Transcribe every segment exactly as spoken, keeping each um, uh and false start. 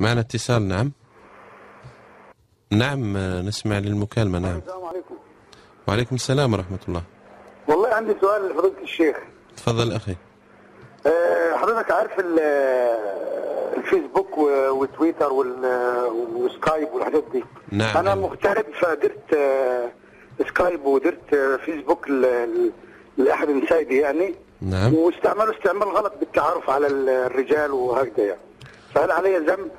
معنا اتصال. نعم نعم نسمع للمكالمة. نعم السلام عليكم. وعليكم السلام ورحمة الله. والله عندي سؤال لحضرتك الشيخ. تفضل أخي. أه حضرتك عارف الفيسبوك وتويتر وسكايب والحاجات دي. نعم أنا نعم. مغترب فقدرت سكايب ودرت فيسبوك لأحد مساعدي يعني. نعم. واستعملوا استعمال غلط بالتعارف على الرجال وهكذا يعني. فهل علي ذنب؟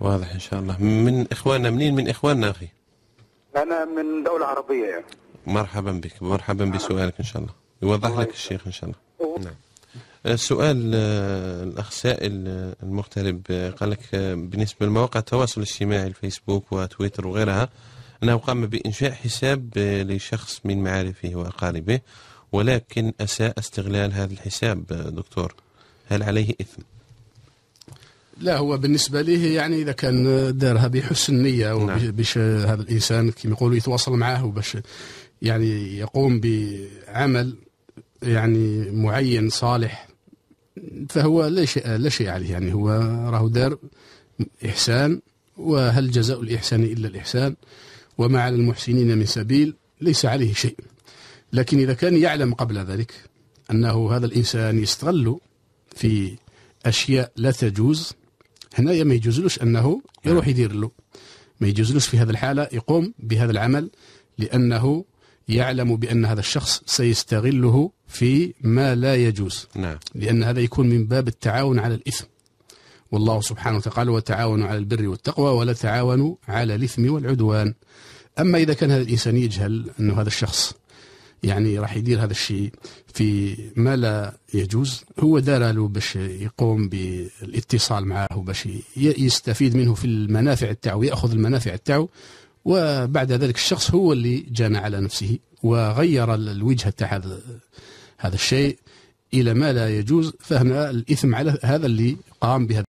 واضح إن شاء الله. من إخواننا منين من إخواننا أخي؟ أنا من دولة عربية يعني. مرحبا بك، مرحبا بسؤالك إن شاء الله. يوضح لك الشيخ إن شاء الله. نعم. السؤال الأخ سائل المغترب قال لك بالنسبة لمواقع التواصل الاجتماعي الفيسبوك وتويتر وغيرها أنه قام بإنشاء حساب لشخص من معارفه وأقاربه ولكن أساء استغلال هذا الحساب دكتور، هل عليه إثم؟ لا هو بالنسبة ليه يعني إذا كان دارها بحسن نية وبش هذا الإنسان كما يقولوا يتواصل معه وباش يعني يقوم بعمل يعني معين صالح فهو لا شيء لا شيء عليه يعني، هو راهو دار إحسان وهل جزاء الإحسان إلا الإحسان وما على المحسنين من سبيل، ليس عليه شيء. لكن إذا كان يعلم قبل ذلك أنه هذا الإنسان يستغل في أشياء لا تجوز هنا ما يجوزلوش أنه يروح يدير له، ما يجوزلوش في هذه الحالة يقوم بهذا العمل لأنه يعلم بأن هذا الشخص سيستغله في ما لا يجوز. نعم. لأن هذا يكون من باب التعاون على الإثم، والله سبحانه وتعالى وتعاونوا على البر والتقوى ولا تعاونوا على الإثم والعدوان. أما إذا كان هذا الإنسان يجهل أنه هذا الشخص يعني راح يدير هذا الشيء في ما لا يجوز، هو دار له باش يقوم بالاتصال معه باش يستفيد منه في المنافع التاعو، ياخذ المنافع التاعو، وبعد ذلك الشخص هو اللي جنى على نفسه وغير الوجهه تاع هذا الشيء الى ما لا يجوز، فهنا الاثم على هذا اللي قام بهذا